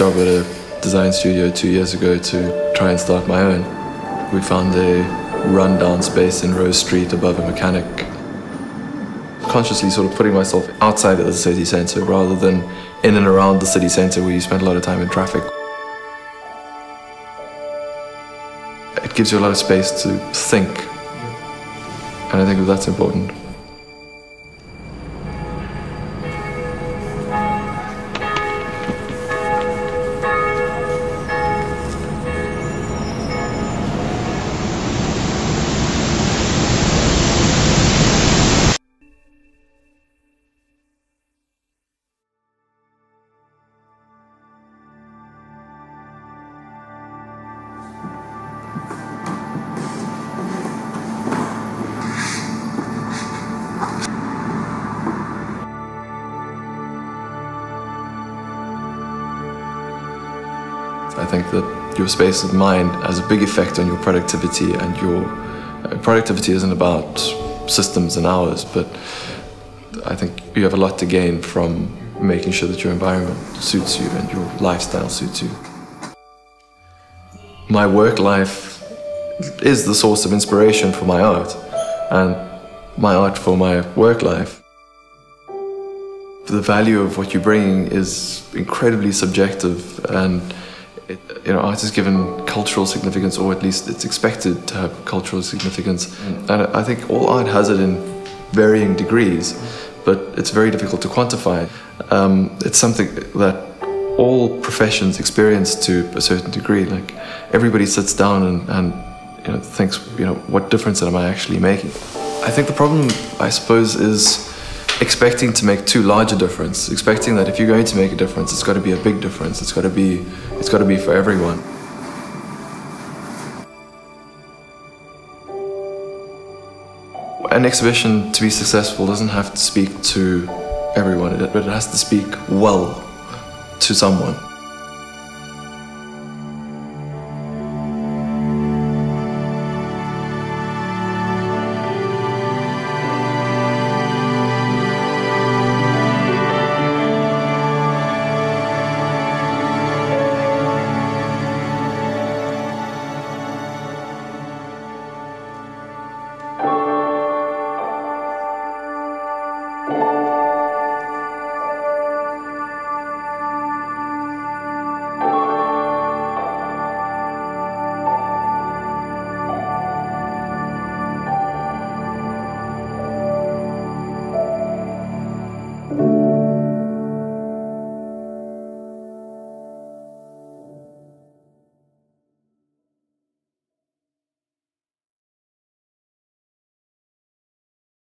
job at a design studio 2 years ago to try and start my own. We found a rundown space in Rose Street above a mechanic. Consciously sort of putting myself outside of the city centre rather than in and around the city centre where you spend a lot of time in traffic. It gives you a lot of space to think, and I think that's important. I think that your space of mind has a big effect on your productivity, and your productivity isn't about systems and hours, but I think you have a lot to gain from making sure that your environment suits you and your lifestyle suits you. My work life is the source of inspiration for my art, and my art for my work life. The value of what you're bringing is incredibly subjective, and art is given cultural significance, or at least it's expected to have cultural significance. And I think all art has it in varying degrees, but it's very difficult to quantify. It's something that all professions experience to a certain degree. Like, everybody sits down and thinks, what difference am I actually making? I think the problem, I suppose, is expecting to make too large a difference, expecting that if you're going to make a difference, it's got to be a big difference, it's got to be for everyone. An exhibition, to be successful, doesn't have to speak to everyone, but it has to speak well to someone.